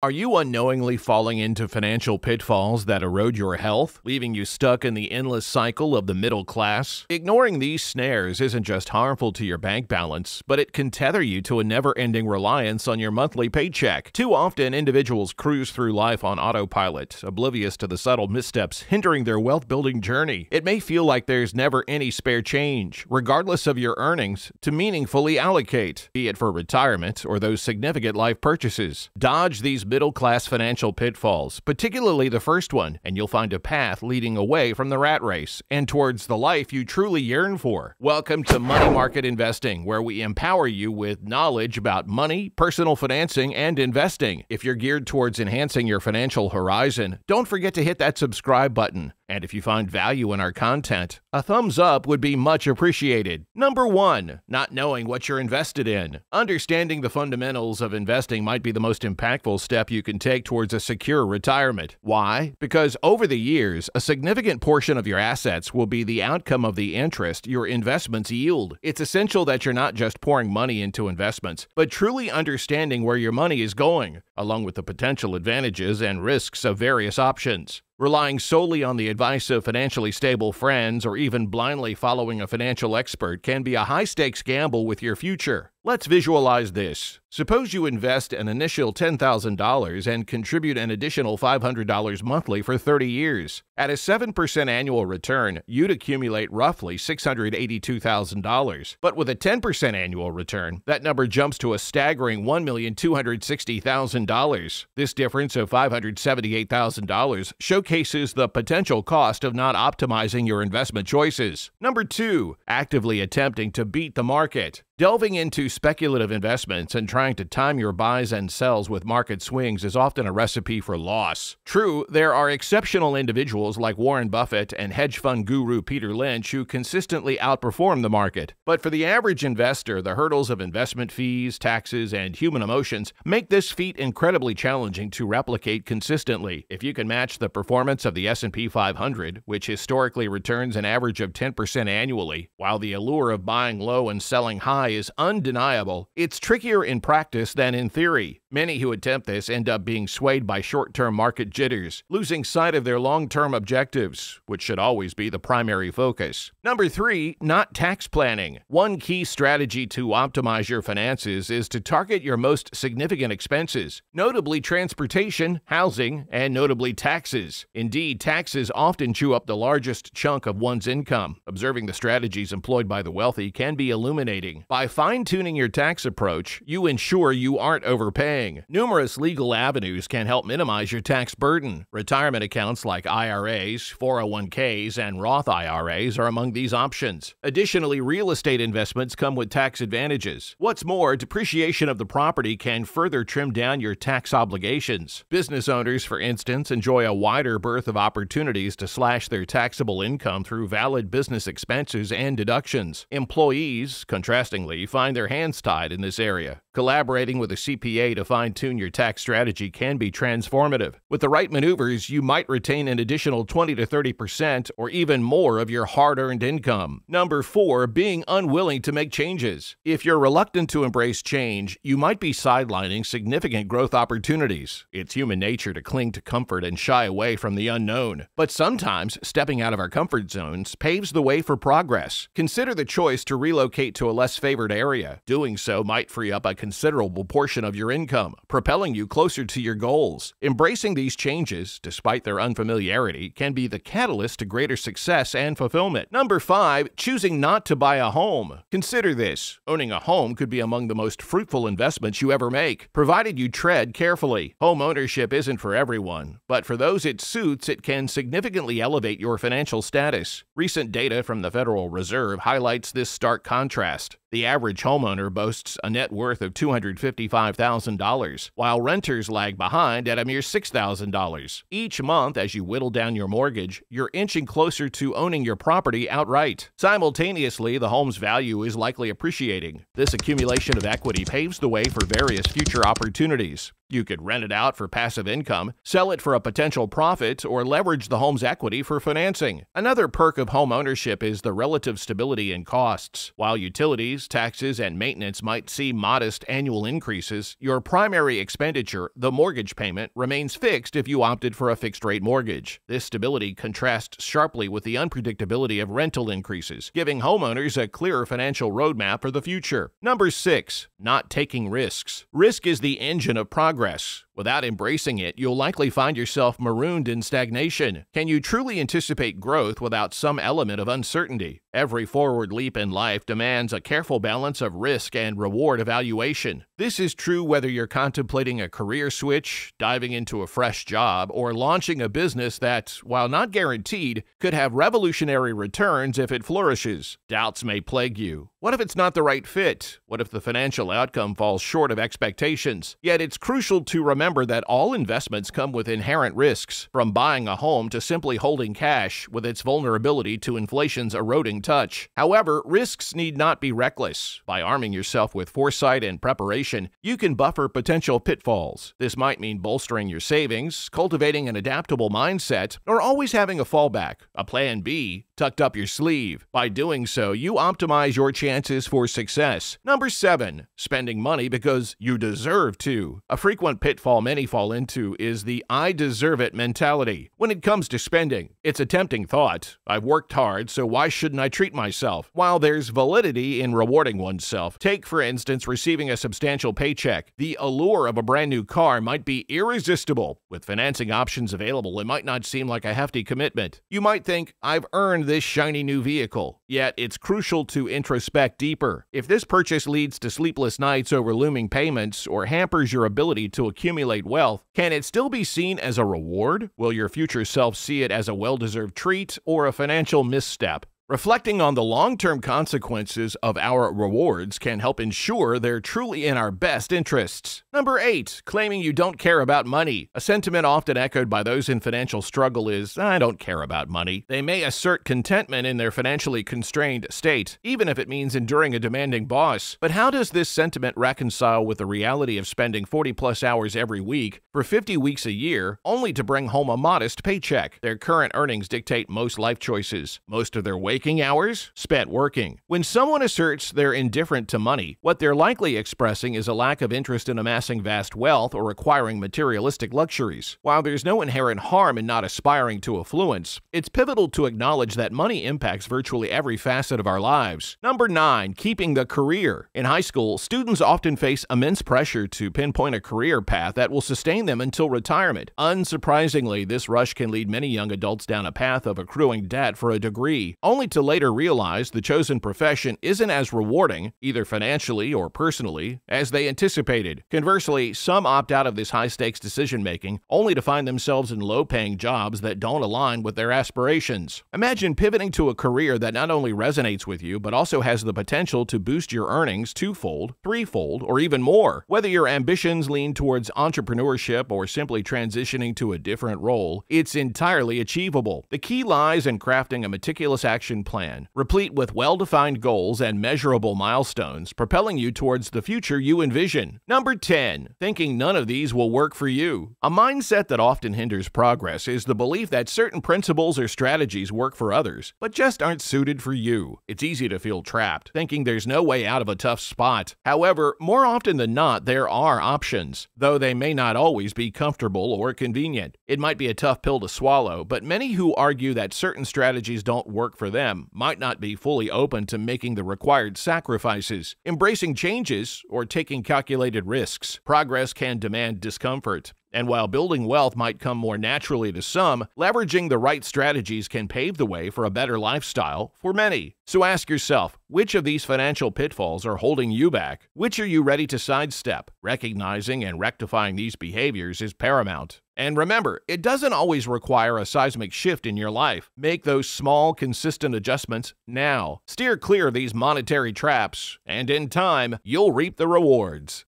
Are you unknowingly falling into financial pitfalls that erode your health, leaving you stuck in the endless cycle of the middle class? Ignoring these snares isn't just harmful to your bank balance, but it can tether you to a never-ending reliance on your monthly paycheck. Too often, individuals cruise through life on autopilot, oblivious to the subtle missteps hindering their wealth-building journey. It may feel like there's never any spare change, regardless of your earnings, to meaningfully allocate, be it for retirement or those significant life purchases. Dodge these middle-class financial pitfalls, particularly the first one, and you'll find a path leading away from the rat race and towards the life you truly yearn for. Welcome to Money Market Investing, where we empower you with knowledge about money, personal financing, and investing. If you're geared towards enhancing your financial horizon, don't forget to hit that subscribe button. And if you find value in our content, a thumbs up would be much appreciated. Number 1. Not knowing what you're invested in. Understanding the fundamentals of investing might be the most impactful step you can take towards a secure retirement. Why? Because over the years, a significant portion of your assets will be the outcome of the interest your investments yield. It's essential that you're not just pouring money into investments, but truly understanding where your money is going, along with the potential advantages and risks of various options. Relying solely on the advice of financially stable friends or even blindly following a financial expert can be a high-stakes gamble with your future. Let's visualize this. Suppose you invest an initial $10,000 and contribute an additional $500 monthly for 30 years. At a 7% annual return, you'd accumulate roughly $682,000. But with a 10% annual return, that number jumps to a staggering $1,260,000. This difference of $578,000 showcases the potential cost of not optimizing your investment choices. Number 2. Actively attempting to beat the market. Delving into speculative investments and trying to time your buys and sells with market swings is often a recipe for loss. True, there are exceptional individuals like Warren Buffett and hedge fund guru Peter Lynch who consistently outperform the market. But for the average investor, the hurdles of investment fees, taxes, and human emotions make this feat incredibly challenging to replicate consistently. If you can match the performance of the S&P 500, which historically returns an average of 10% annually, while the allure of buying low and selling high is undeniable, it's trickier in practice than in theory. Many who attempt this end up being swayed by short-term market jitters, losing sight of their long-term objectives, which should always be the primary focus. Number 3. Not tax planning. One key strategy to optimize your finances is to target your most significant expenses, notably transportation, housing, and notably taxes. Indeed, taxes often chew up the largest chunk of one's income. Observing the strategies employed by the wealthy can be illuminating. By fine-tuning your tax approach, you ensure you aren't overpaying. Numerous legal avenues can help minimize your tax burden. Retirement accounts like IRAs, 401ks, and Roth IRAs are among these options. Additionally, real estate investments come with tax advantages. What's more, depreciation of the property can further trim down your tax obligations. Business owners, for instance, enjoy a wider berth of opportunities to slash their taxable income through valid business expenses and deductions. Employees, contrastingly, find their hands tied in this area. Collaborating with a CPA to fine-tune your tax strategy can be transformative. With the right maneuvers, you might retain an additional 20 to 30% or even more of your hard-earned income. Number 4. Being unwilling to make changes. If you're reluctant to embrace change, you might be sidelining significant growth opportunities. It's human nature to cling to comfort and shy away from the unknown. But sometimes, stepping out of our comfort zones paves the way for progress. Consider the choice to relocate to a less favored area. Doing so might free up a considerable portion of your income, propelling you closer to your goals. Embracing these changes, despite their unfamiliarity, can be the catalyst to greater success and fulfillment. Number 5. Choosing not to buy a home. Consider this. Owning a home could be among the most fruitful investments you ever make, provided you tread carefully. Home ownership isn't for everyone, but for those it suits, it can significantly elevate your financial status. Recent data from the Federal Reserve highlights this stark contrast. The average homeowner boasts a net worth of $255,000, while renters lag behind at a mere $6,000. Each month, as you whittle down your mortgage, you're inching closer to owning your property outright. Simultaneously, the home's value is likely appreciating. This accumulation of equity paves the way for various future opportunities. You could rent it out for passive income, sell it for a potential profit, or leverage the home's equity for financing. Another perk of home ownership is the relative stability in costs. While utilities, taxes, and maintenance might see modest annual increases, your primary expenditure, the mortgage payment, remains fixed if you opted for a fixed-rate mortgage. This stability contrasts sharply with the unpredictability of rental increases, giving homeowners a clearer financial roadmap for the future. Number 6. Not taking risks. Risk is the engine of progress. Without embracing it, you'll likely find yourself marooned in stagnation. Can you truly anticipate growth without some element of uncertainty? Every forward leap in life demands a careful balance of risk and reward evaluation. This is true whether you're contemplating a career switch, diving into a fresh job, or launching a business that, while not guaranteed, could have revolutionary returns if it flourishes. Doubts may plague you. What if it's not the right fit? What if the financial outcome falls short of expectations? Yet it's crucial to remember that all investments come with inherent risks, from buying a home to simply holding cash, with its vulnerability to inflation's eroding touch. However, risks need not be reckless. By arming yourself with foresight and preparation, you can buffer potential pitfalls. This might mean bolstering your savings, cultivating an adaptable mindset, or always having a fallback, a plan B, tucked up your sleeve. By doing so, you optimize your chances for success. Number 7. Spending money because you deserve to. A frequent pitfall many fall into is the "I deserve it" mentality. When it comes to spending, it's a tempting thought. I've worked hard, so why shouldn't I treat myself? While there's validity in rewarding oneself, take for instance receiving a substantial paycheck. The allure of a brand new car might be irresistible. With financing options available, it might not seem like a hefty commitment. You might think, I've earned this shiny new vehicle. Yet, it's crucial to introspect deeper. If this purchase leads to sleepless nights over looming payments or hampers your ability to accumulate wealth, can it still be seen as a reward? Will your future self see it as a well-deserved treat or a financial misstep? Reflecting on the long-term consequences of our rewards can help ensure they're truly in our best interests. Number 8. Claiming you don't care about money. A sentiment often echoed by those in financial struggle is, I don't care about money. They may assert contentment in their financially constrained state, even if it means enduring a demanding boss. But how does this sentiment reconcile with the reality of spending 40-plus hours every week for 50 weeks a year, only to bring home a modest paycheck? Their current earnings dictate most life choices. Most of their waking hours spent working. When someone asserts they're indifferent to money, what they're likely expressing is a lack of interest in amassing vast wealth or acquiring materialistic luxuries. While there's no inherent harm in not aspiring to affluence, it's pivotal to acknowledge that money impacts virtually every facet of our lives. Number 9. Keeping the career. In high school, students often face immense pressure to pinpoint a career path that will sustain them until retirement. Unsurprisingly, this rush can lead many young adults down a path of accruing debt for a degree, only to later realize the chosen profession isn't as rewarding, either financially or personally, as they anticipated. Conversely, some opt out of this high-stakes decision-making, only to find themselves in low-paying jobs that don't align with their aspirations. Imagine pivoting to a career that not only resonates with you, but also has the potential to boost your earnings twofold, threefold, or even more. Whether your ambitions lean towards entrepreneurship or simply transitioning to a different role, it's entirely achievable. The key lies in crafting a meticulous action plan, replete with well-defined goals and measurable milestones, propelling you towards the future you envision. Number 10. Thinking none of these will work for you. A mindset that often hinders progress is the belief that certain principles or strategies work for others, but just aren't suited for you. It's easy to feel trapped, thinking there's no way out of a tough spot. However, more often than not, there are options, though they may not always be comfortable or convenient. It might be a tough pill to swallow, but many who argue that certain strategies don't work for them might not be fully open to making the required sacrifices, embracing changes, or taking calculated risks. Progress can demand discomfort. And while building wealth might come more naturally to some, leveraging the right strategies can pave the way for a better lifestyle for many. So ask yourself, which of these financial pitfalls are holding you back? Which are you ready to sidestep? Recognizing and rectifying these behaviors is paramount. And remember, it doesn't always require a seismic shift in your life. Make those small, consistent adjustments now. Steer clear of these monetary traps, and in time, you'll reap the rewards.